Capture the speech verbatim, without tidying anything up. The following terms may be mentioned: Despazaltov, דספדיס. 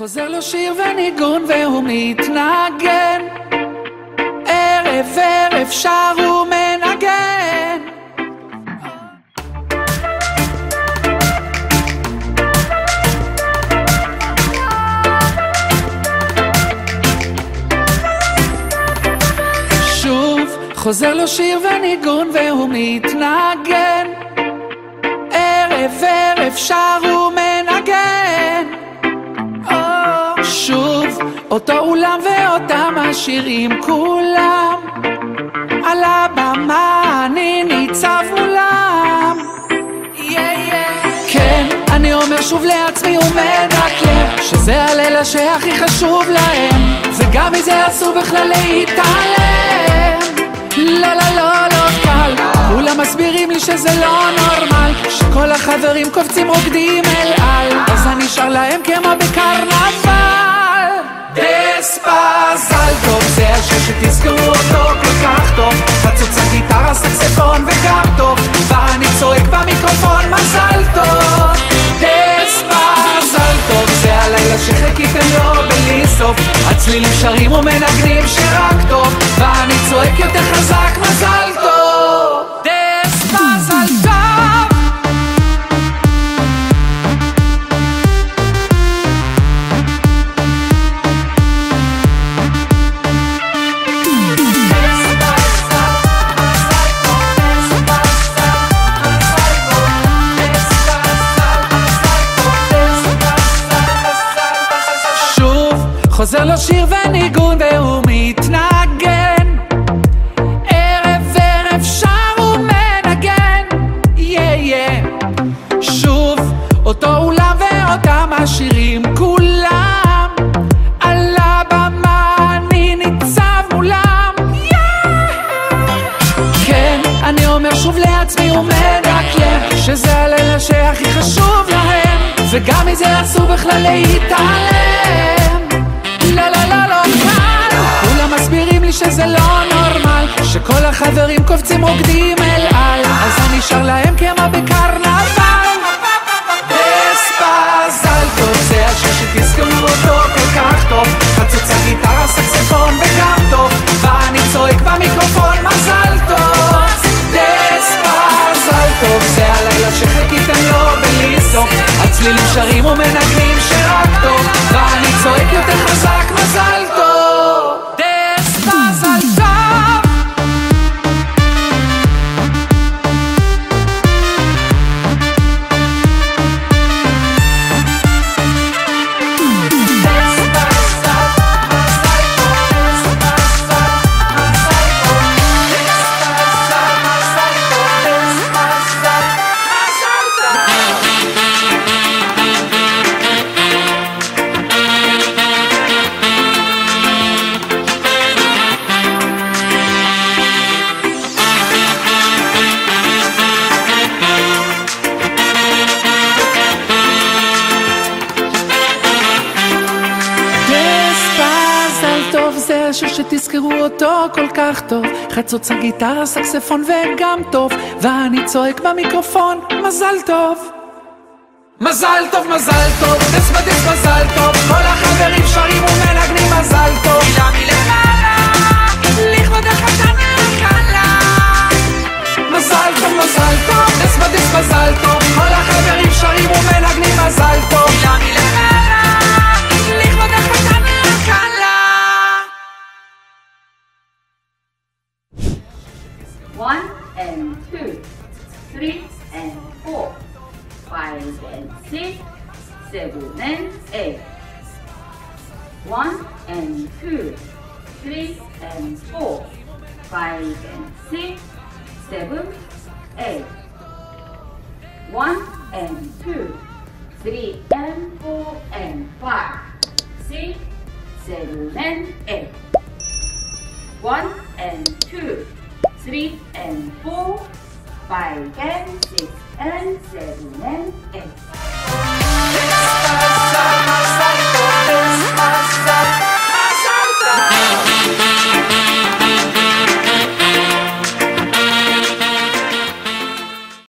חוזר לו שיר וניגון והוא מתנגן, ערב ערב שר הוא מנגן. שוב חוזר לו שיר וניגון והוא מתנגן, ערב ערב שר הוא מנגן. שוב, אותו אולם ואותם השירים כולם, על הבמה אני ניצב מולם. כן, אני אומר שוב לעצמי ומנקר, שזה הלילה שהכי חשוב להם, וגם מזה אסור בכלל להתעלם. לא, לא, לא, לא קל, כולם מסבירים לי שזה לא נורמל, שכל החברים קופצים רוקדים אל על, אז אני שר להם כמו בקרנבל. דספזלטוב, זה השיר שתזכרו אותו כל כך טוב, חצוצה, גיטרה, סקספון וקרטוב, ואני צועק במיקרופון מזל טוב. דספזלטוב, זה הלילה שחכיתם לו בלי סוף, הצלילים שרים ומנגנים שרק טוב, ואני צועק יותר חזק מזל טוב. דספזלטוב. חוזר לו שיר וניגון והוא מתנגן, ערב ערב שר ומנגן. שוב, אותו אולם ואותם השירים כולם, על הבמה אני ניצב מולם. כן, אני אומר שוב לעצמי ומנקר, שזה הלילה שהכי חשוב להם, וגם מזה אסור בכלל להתעלם. שזה לא נורמל, שכל החברים קופצים רוקדים אל על, אז אני שר להם כמו בקרנבל. דספזלטוב, זה השיר שתזכרו אותו כל כך טוב, חצוצה, גיטרה, סקספון וקרטוב, ואני צועק במיקרופון מזל טוב. דספזלטוב, זה הלילה שחכיתם לו בלי סוף, הצלילים שרים ומנגנים שרק טוב, ואני צועק יותר חזק מזל טוב. זה השיר שתזכרו אותו כל כך טוב, חצוצה, גיטרה, סקספון וגם טוב, ואני צועק במיקרופון מזל טוב. מזל טוב, מזל טוב, דספדיס מזל טוב, כל החברים שרים ומנגנים מזל טוב. מילה מלמעלה, לכבוד החתן והכלה. מזל טוב, מזל טוב, דספדיס מזל טוב, כל החברים שרים ומנגנים מזל טוב. מילה מלמעלה, לכבוד החתן והכלה. One and two, three and four, five and six, seven and eight. One and two, three and four, five and six, seven, eight. One and two, three and four and five, six, seven and eight. One and two. Three and four, five and six and seven and eight.